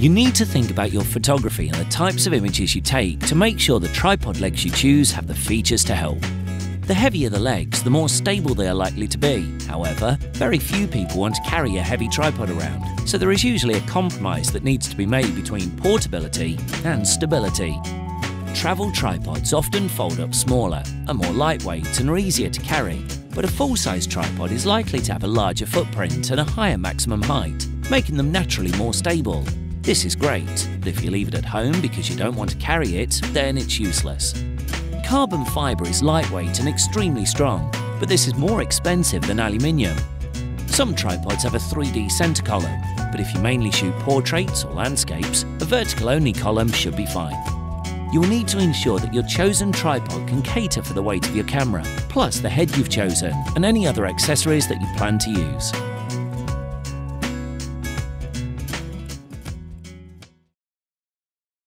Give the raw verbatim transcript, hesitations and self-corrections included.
You need to think about your photography and the types of images you take to make sure the tripod legs you choose have the features to help. The heavier the legs, the more stable they are likely to be. However, very few people want to carry a heavy tripod around, so there is usually a compromise that needs to be made between portability and stability. Travel tripods often fold up smaller, are more lightweight and are easier to carry, but a full-size tripod is likely to have a larger footprint and a higher maximum height, making them naturally more stable. This is great, but if you leave it at home because you don't want to carry it, then it's useless. Carbon fibre is lightweight and extremely strong, but this is more expensive than aluminium. Some tripods have a three D centre column, but if you mainly shoot portraits or landscapes, a vertical-only column should be fine. You'll need to ensure that your chosen tripod can cater for the weight of your camera, plus the head you've chosen and any other accessories that you plan to use.